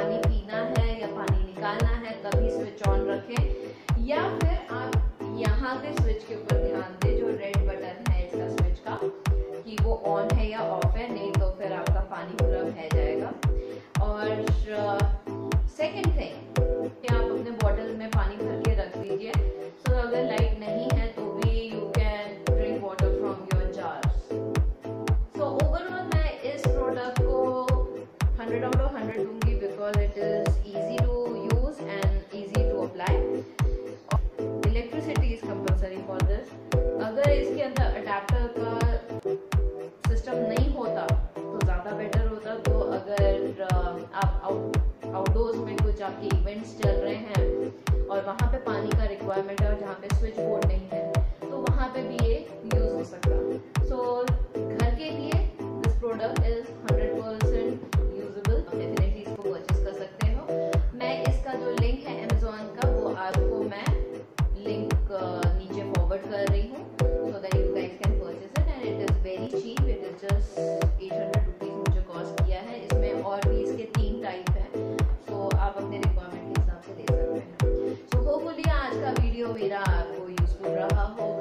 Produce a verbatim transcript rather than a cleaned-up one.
पानी पीना है या पानी निकालना है तभी स्विच ऑन रखें, या फिर आप यहाँ के स्विच के ऊपर ध्यान दें जो रेड बटन है इसका स्विच का, कि वो ऑन है या ऑफ है, नहीं तो फिर आपका पानी पूरा बह जाएगा। और सेकेंड थिंग कि आप अपने बॉटल में पानी भर के रख लीजिए। सो अगर लाइट नहीं है तो भी you can drink water from your jars. So overall मैं इस प्रोडक्ट को हंड्रेड आउट ऑफ हंड्रेड दूंगी because it is easy to use and easy to apply. Electricity is compulsory for this. अगर इसके अंदर अडेप्टर का सिस्टम नहीं होता तो ज़्यादा बेटर होता। तो अगर आप आउट आउटडोर्स में कुछ आपके इवेंट्स चल रहे हैं और वहाँ पे पानी का रिक्वायरमेंट है और जहाँ पे स्विच बोर्ड नहीं है तो वहाँ पे भी ये यूज़ हो सकता है। सो घर के लिए this product is hundred percent usable. Definitely इसको परचेज कर सकते हो। मैं इसका जो लिंक है अमेजोन का वो आपको मैं लिंक नीचे फॉरवर्ड कर रही हूँ so that you guys can purchase it and it is very cheap. It is just eight hundred rupees मुझे कॉस्ट किया है। इसमें और भी इसके तीन टाइप हैं तो आप अपने रिक्वायरमेंट के हिसाब से ले सकते हैं। सो होपफुली आज का वीडियो मेरा आपको यूजफुल रहा होगा।